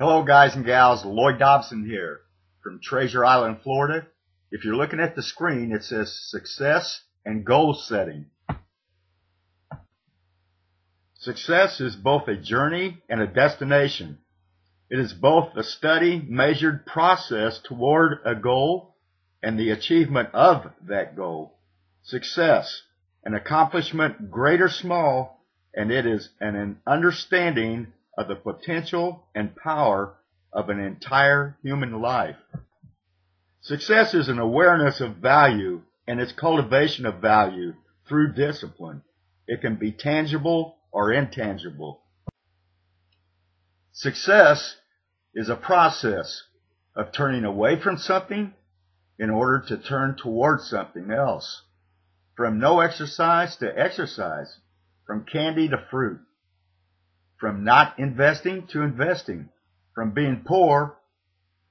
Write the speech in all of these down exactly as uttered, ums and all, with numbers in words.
Hello guys and gals, Lloyd Dobson here from Treasure Island, Florida. If you're looking at the screen, it says Success and Goal Setting. Success is both a journey and a destination. It is both a steady, measured process toward a goal and the achievement of that goal. Success, an accomplishment great or small, and it is an, an understanding of the potential and power of an entire human life. Success is an awareness of value and its cultivation of value through discipline. It can be tangible or intangible. Success is a process of turning away from something in order to turn towards something else. From no exercise to exercise, from candy to fruit. From not investing to investing, from being poor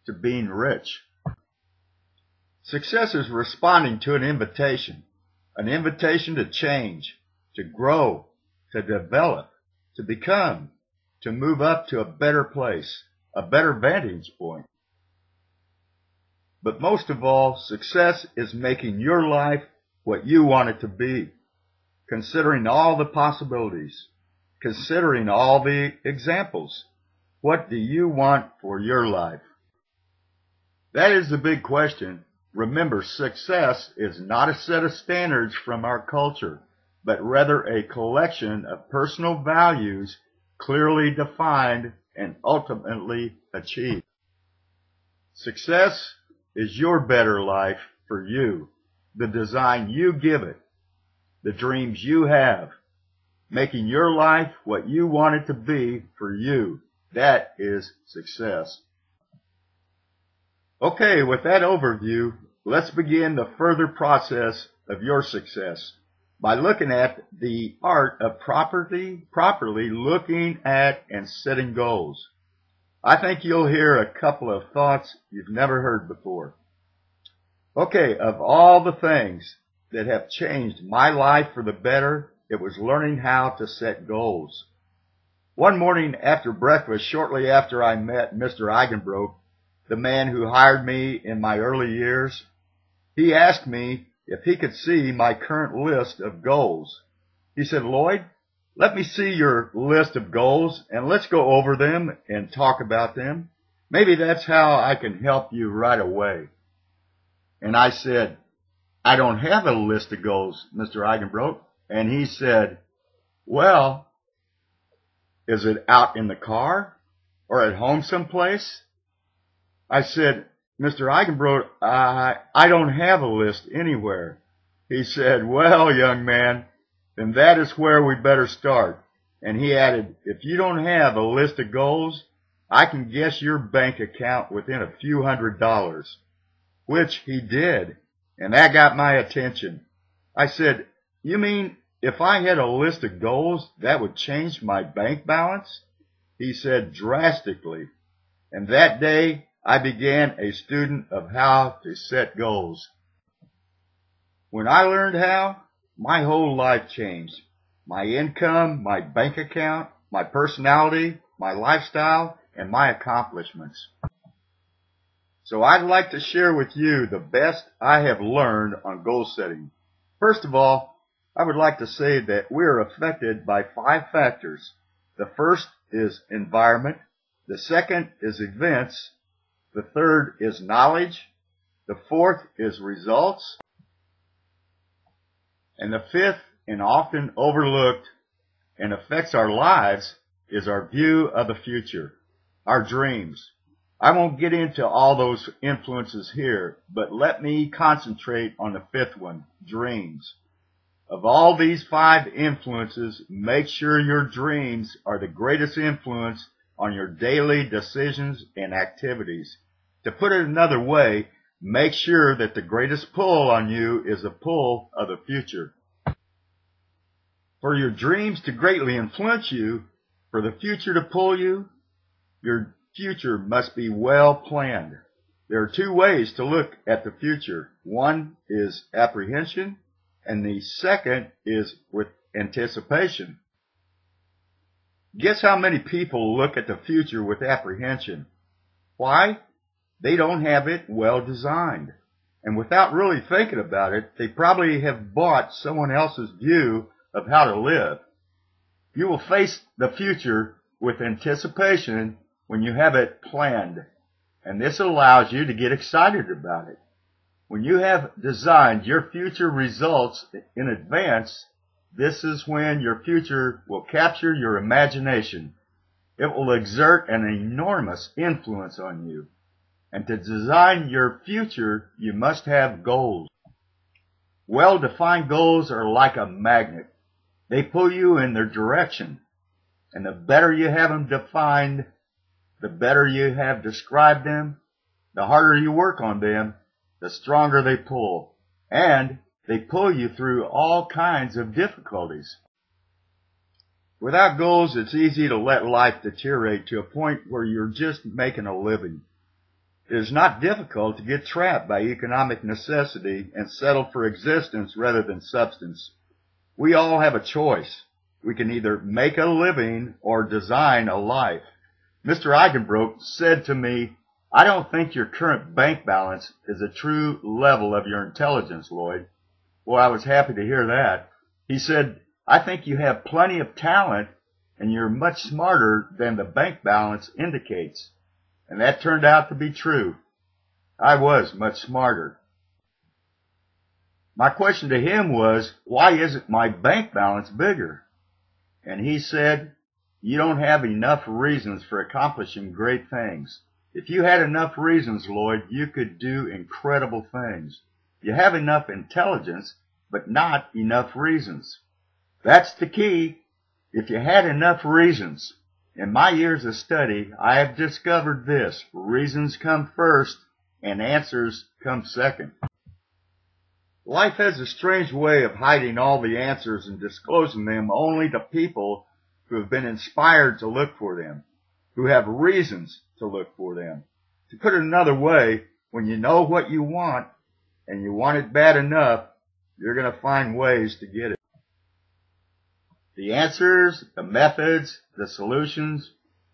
to being rich. Success is responding to an invitation, an invitation to change, to grow, to develop, to become, to move up to a better place, a better vantage point. But most of all, success is making your life what you want it to be, considering all the possibilities. Considering all the examples, what do you want for your life? That is the big question. Remember, success is not a set of standards from our culture, but rather a collection of personal values clearly defined and ultimately achieved. Success is your better life for you, the design you give it, the dreams you have. Making your life what you want it to be for you. That is success. Okay, with that overview, let's begin the further process of your success by looking at the art of properly, properly looking at and setting goals. I think you'll hear a couple of thoughts you've never heard before. Okay, of all the things that have changed my life for the better, it was learning how to set goals. One morning after breakfast, shortly after I met Mister Eigenbrode, the man who hired me in my early years, he asked me if he could see my current list of goals. He said, "Lloyd, let me see your list of goals and let's go over them and talk about them. Maybe that's how I can help you right away." And I said, "I don't have a list of goals, Mister Eigenbrode." And he said, "Well, is it out in the car or at home someplace?" I said, "Mister Eigenbrode, I, I don't have a list anywhere." He said, "Well, young man, then that is where we better start." And he added, "If you don't have a list of goals, I can guess your bank account within a few hundred dollars," which he did. And that got my attention. I said, "You mean if I had a list of goals, that would change my bank balance?" He said, "Drastically." And that day, I began a student of how to set goals. When I learned how, my whole life changed. My income, my bank account, my personality, my lifestyle, and my accomplishments. So I'd like to share with you the best I have learned on goal setting. First of all, I would like to say that we are affected by five factors. The first is environment. The second is events. The third is knowledge. The fourth is results. And the fifth, and often overlooked and affects our lives, is our view of the future, our dreams. I won't get into all those influences here, but let me concentrate on the fifth one, dreams. Of all these five influences, make sure your dreams are the greatest influence on your daily decisions and activities. To put it another way, make sure that the greatest pull on you is the pull of the future. For your dreams to greatly influence you, for the future to pull you, your future must be well planned. There are two ways to look at the future. One is apprehension. And the second is with anticipation. Guess how many people look at the future with apprehension? Why? They don't have it well designed. And without really thinking about it, they probably have bought someone else's view of how to live. You will face the future with anticipation when you have it planned, and this allows you to get excited about it. When you have designed your future results in advance, this is when your future will capture your imagination. It will exert an enormous influence on you. And to design your future, you must have goals. Well-defined goals are like a magnet. They pull you in their direction. And the better you have them defined, the better you have described them, the harder you work on them, the stronger they pull. And they pull you through all kinds of difficulties. Without goals, it's easy to let life deteriorate to a point where you're just making a living. It is not difficult to get trapped by economic necessity and settle for existence rather than substance. We all have a choice. We can either make a living or design a life. Mister Eigenbrode said to me, "I don't think your current bank balance is a true level of your intelligence, Lloyd." Well, I was happy to hear that. He said, "I think you have plenty of talent and you're much smarter than the bank balance indicates." And that turned out to be true. I was much smarter. My question to him was, why isn't my bank balance bigger? And he said, "You don't have enough reasons for accomplishing great things. If you had enough reasons, Lloyd, you could do incredible things. You have enough intelligence, but not enough reasons." That's the key. If you had enough reasons. In my years of study, I have discovered this: reasons come first and answers come second. Life has a strange way of hiding all the answers and disclosing them only to people who have been inspired to look for them, who have reasons to look for them. To put it another way, when you know what you want and you want it bad enough, you're going to find ways to get it. The answers, the methods, the solutions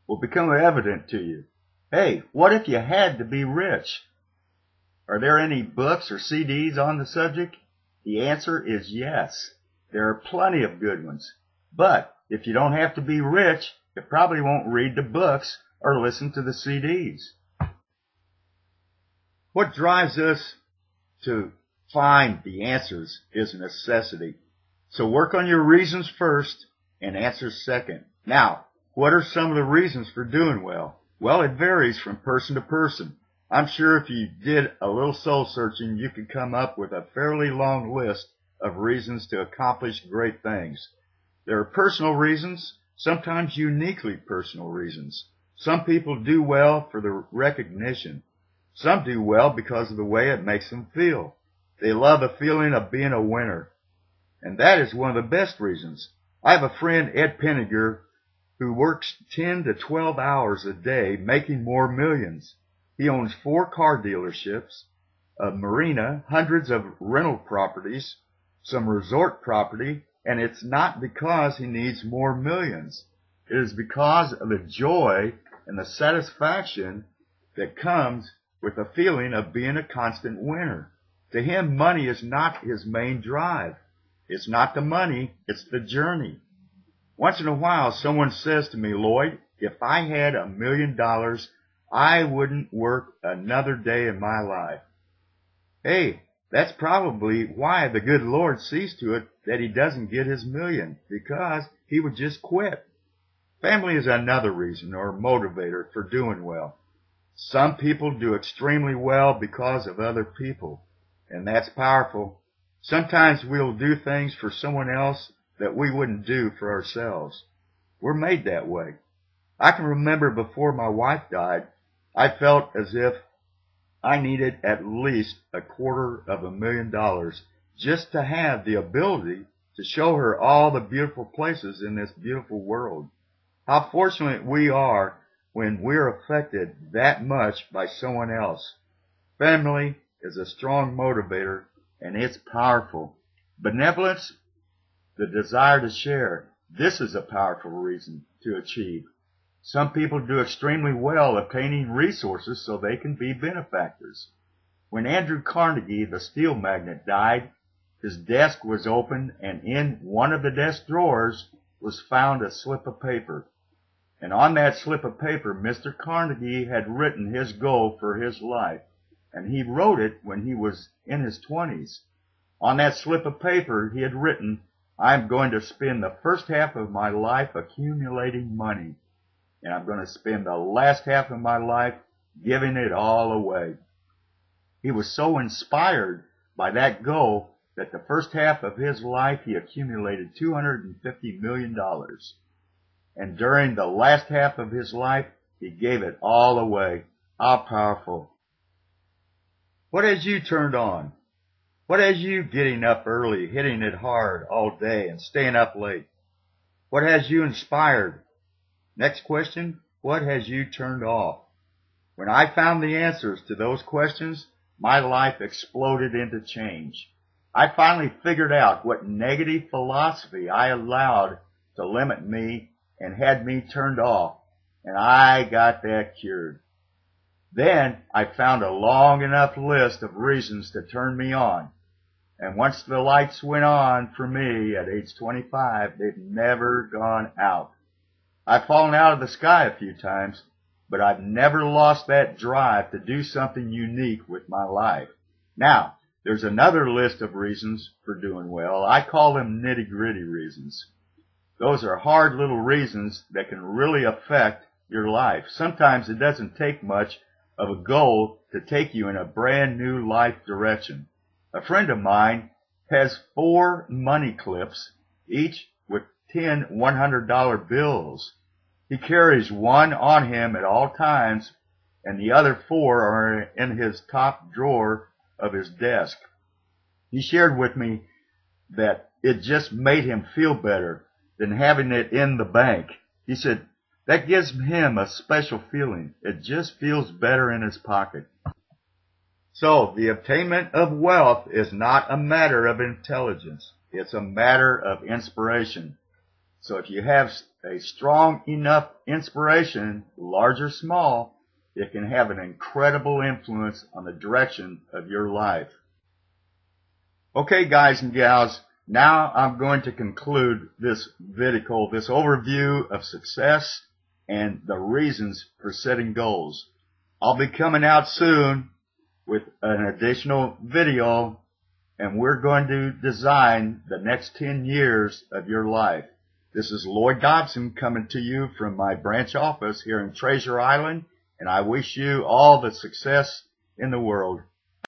will become evident to you. Hey, what if you had to be rich? Are there any books or C Ds on the subject? The answer is yes. There are plenty of good ones. But if you don't have to be rich, you probably won't read the books or listen to the C Ds. What drives us to find the answers is necessity. So work on your reasons first and answers second. Now, what are some of the reasons for doing well? Well, it varies from person to person. I'm sure if you did a little soul searching, you could come up with a fairly long list of reasons to accomplish great things. There are personal reasons, sometimes uniquely personal reasons. Some people do well for the recognition. Some do well because of the way it makes them feel. They love the feeling of being a winner. And that is one of the best reasons. I have a friend, Ed Penninger, who works ten to twelve hours a day, making more millions. He owns four car dealerships, a marina, hundreds of rental properties, some resort property, and it's not because he needs more millions. It is because of the joy and the satisfaction that comes with the feeling of being a constant winner. To him, money is not his main drive. It's not the money, it's the journey. Once in a while, someone says to me, "Lloyd, if I had a million dollars, I wouldn't work another day in my life." Hey, that's probably why the good Lord sees to it that he doesn't get his million, because he would just quit. Family is another reason or motivator for doing well. Some people do extremely well because of other people, and that's powerful. Sometimes we'll do things for someone else that we wouldn't do for ourselves. We're made that way. I can remember before my wife died, I felt as if I needed at least a quarter of a million dollars just to have the ability to show her all the beautiful places in this beautiful world. How fortunate we are when we're affected that much by someone else. Family is a strong motivator. And it's powerful. Benevolence, the desire to share. This is a powerful reason. to achieve. Some people do extremely well obtaining resources so they can be benefactors. When Andrew Carnegie, the steel magnate, died, his desk was opened, and in one of the desk drawers was found a slip of paper. And on that slip of paper, Mister Carnegie had written his goal for his life, and he wrote it when he was in his twenties. On that slip of paper, he had written, "I'm going to spend the first half of my life accumulating money, and I'm going to spend the last half of my life giving it all away." He was so inspired by that goal that the first half of his life he accumulated two hundred fifty million dollars. And during the last half of his life, he gave it all away. How powerful. What has you turned on? What has you getting up early, hitting it hard all day, and staying up late? What has you inspired? Next question, what has you turned off? When I found the answers to those questions, my life exploded into change. I finally figured out what negative philosophy I allowed to limit me and had me turned off, and I got that cured. Then I found a long enough list of reasons to turn me on, and once the lights went on for me at age twenty-five, they've never gone out. I've fallen out of the sky a few times, but I've never lost that drive to do something unique with my life. Now, there's another list of reasons for doing well. I call them nitty-gritty reasons. Those are hard little reasons that can really affect your life. Sometimes it doesn't take much of a goal to take you in a brand new life direction. A friend of mine has four money clips, each with ten one hundred dollar bills. He carries one on him at all times, and the other four are in his top drawer of his desk. He shared with me that it just made him feel better than having it in the bank. He said, that gives him a special feeling. It just feels better in his pocket. So, the attainment of wealth is not a matter of intelligence. It's a matter of inspiration. So if you have a strong enough inspiration, large or small, it can have an incredible influence on the direction of your life. Okay, guys and gals, now I'm going to conclude this video, this overview of success and the reasons for setting goals. I'll be coming out soon with an additional video, and we're going to design the next ten years of your life. This is Lloyd Dobson coming to you from my branch office here in Treasure Island, and I wish you all the success in the world.